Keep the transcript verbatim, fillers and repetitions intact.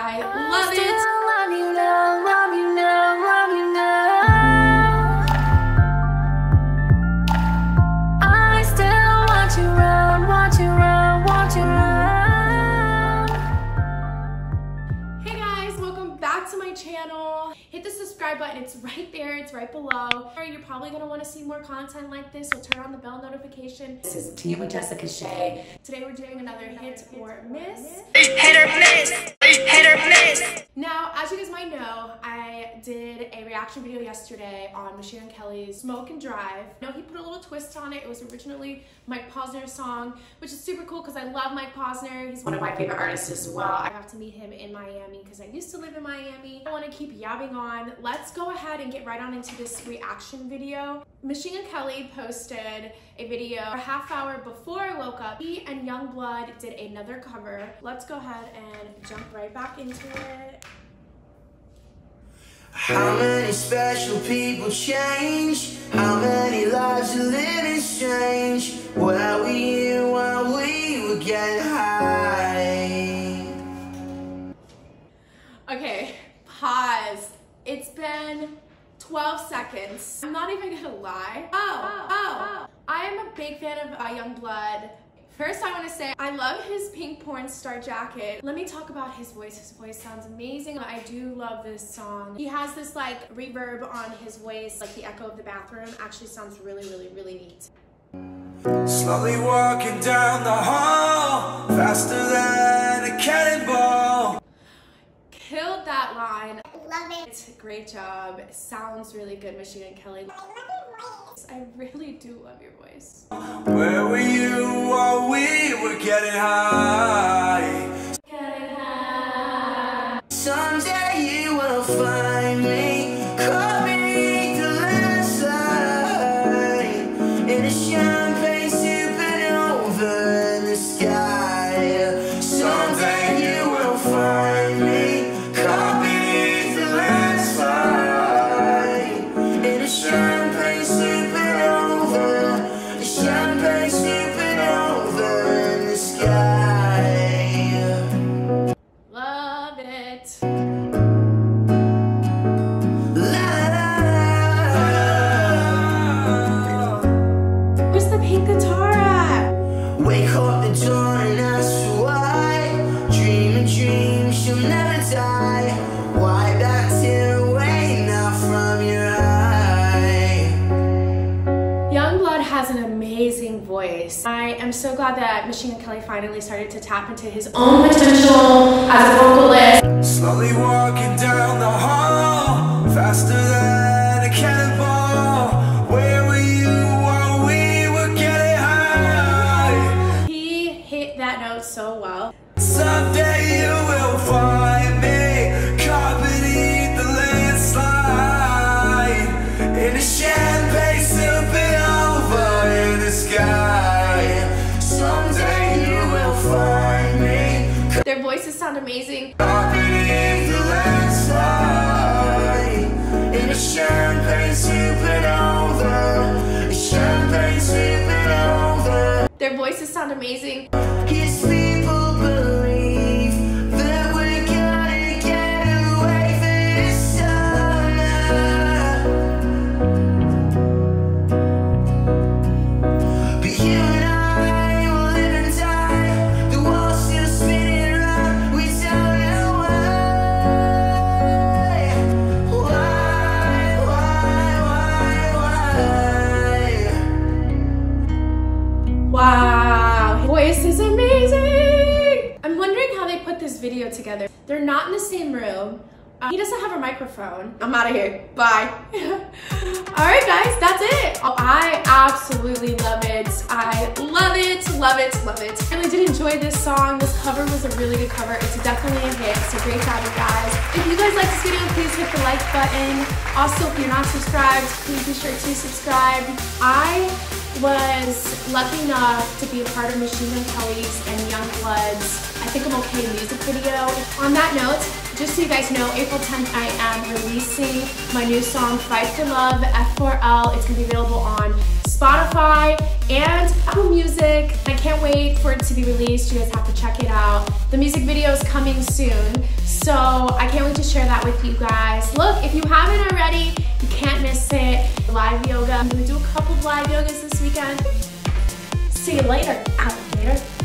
I love it. Love you now, love you now, love you now. I still want you round, want you round, want you round. Hey guys, welcome back to my channel. Hit the subscribe button, it's right there, it's right below. You're probably gonna wanna see more content like this, so turn on the bell notification. This is Team Jessica, Shea. Today we're doing another hit or miss. Hit or miss, hit or miss. Now, as you guys might know, I did a reaction video yesterday on Machine Gun Kelly's Smoke and Drive. Now, he put a little twist on it. It was originally Mike Posner's song, which is super cool because I love Mike Posner. He's one of my favorite artists as well. I got to meet him in Miami because I used to live in Miami. I wanna keep yabbing on. Let's go ahead and get right on into this reaction video. Machine Gun Kelly posted a video a half hour before I woke up. He and Yungblud did another cover. Let's go ahead and jump right back into it. How many special people change? How many lives are living strange? Were we here while we were getting high? Okay, pause. It's been twelve seconds. I'm not even gonna lie. Oh, oh, oh. I am a big fan of uh, Yungblud. First, I wanna say I love his pink porn star jacket. Let me talk about his voice. His voice sounds amazing. I do love this song. He has this like reverb on his voice, like the echo of the bathroom. Actually sounds really, really, really neat. Slowly walking down the hall, faster than a cannonball. Killed that line. Love it. Great job. Sounds really good, Machine Gun Kelly. I love your voice. I really do love your voice. Where were you while we were getting high? Getting high. Someday you will find me. Call me the last line. In a champagne sipping over the sky. Someday you will find me. Voice. I am so glad that Machine Gun Kelly finally started to tap into his own potential as a vocalist. Slowly walking down the hall, faster than a cannonball. Where were you while we were getting high? He hit that note so well. Someday you will find me, caught beneath the landslide in a champagne silver. Their voices sound amazing. Their voices sound amazing. His people believe that we're gonna get away this time. But you and I. Wow, his voice is amazing! I'm wondering how they put this video together. They're not in the same room. Uh, he doesn't have a microphone. I'm out of here. Bye. Alright guys, that's it. Oh, I absolutely love it. I love it, love it, love it. I really did enjoy this song. This cover was a really good cover. It's definitely a hit, so great job you guys. If you guys like this video, please hit the like button. Also, if you're not subscribed, please be sure to subscribe. I was lucky enough to be a part of Machine Gun Kelly's and Youngblood's I Think I'm Okay music video. On that note, just so you guys know, April tenth I am releasing my new song Fight for Love, F four L. It's going to be available on Spotify, Spotify, and Apple Music. I can't wait for it to be released. You guys have to check it out. The music video is coming soon, so I can't wait to share that with you guys. Look, if you haven't already, you can't miss it. Live yoga. I'm gonna do a couple of live yogas this weekend. See you later, alligator.